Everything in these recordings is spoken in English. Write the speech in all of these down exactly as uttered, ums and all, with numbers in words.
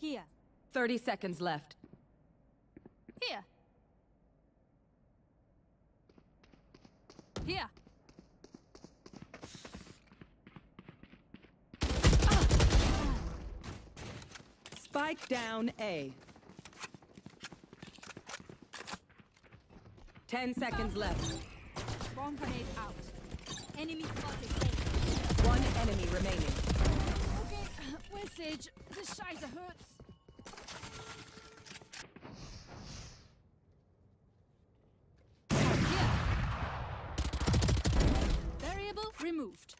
Here. Thirty seconds left. Here. Here. Ah. Spike down A. Ten seconds left. Bomb grenade out. Enemy spotted. One enemy remaining. Okay, where's Sage? This Scheiße hurts. Removed.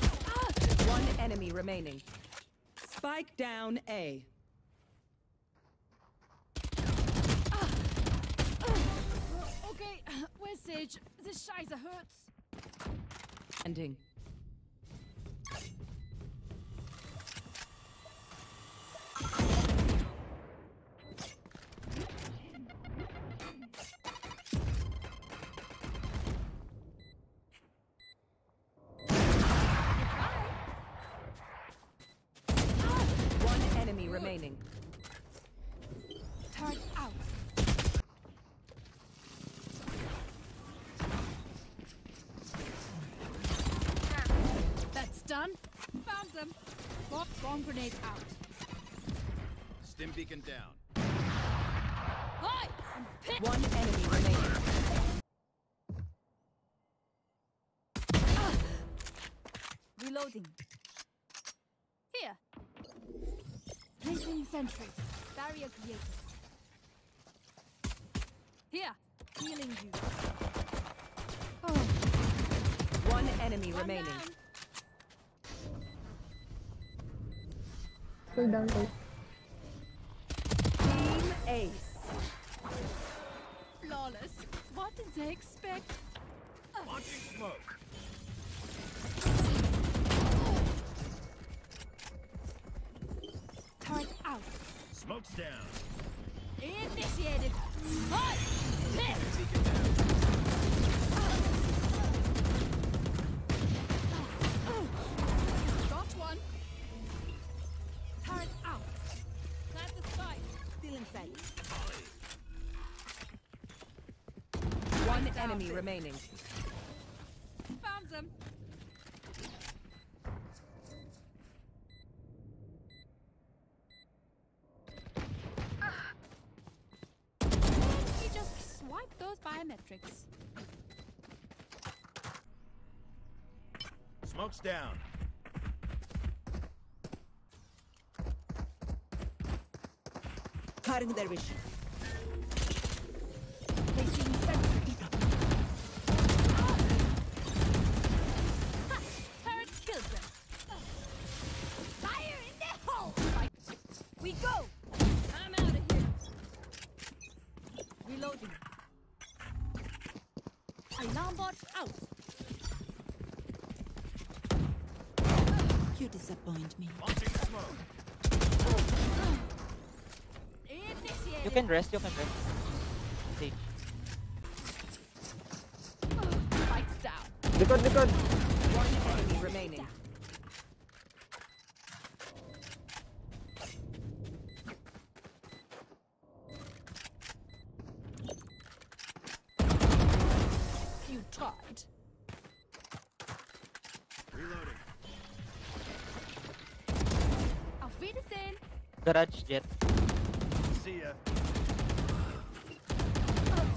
Ah! One enemy remaining. Spike down A. Ah! Uh, okay, where's Sage? This Scheiße hurts. Ending. Remaining. Turn out. That's done. Found them. Box bomb grenade out. Stim beacon down. Hi! One enemy remaining. Ah. Reloading. Here. Placing sentry. Barrier created. Here. Healing you. Oh. One enemy One remaining. Go down. Team Ace. Flawless. What did they expect? Launching smoke. Out. Smoke's down. Initiated. Hot. Oh. Oh. Got one. Turret out. Plant the spike. Still inside. One enemy down. Remaining. Found them. Biometrics. Smoke's down. Cutting their vision. Placing sentry. Ah! Ha! Turret kills them. Fire in the hole! We go! I'm out of here. Reloading. Alarm bot out. You disappoint me. You can rest, you can rest. Sage. Lights down. Nikon, Nikon. One enemy remaining. Garage jet. See ya. Oh. Ah.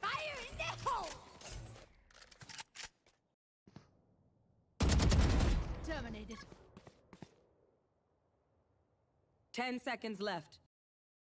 Fire in the hole. Terminated. Ten seconds left.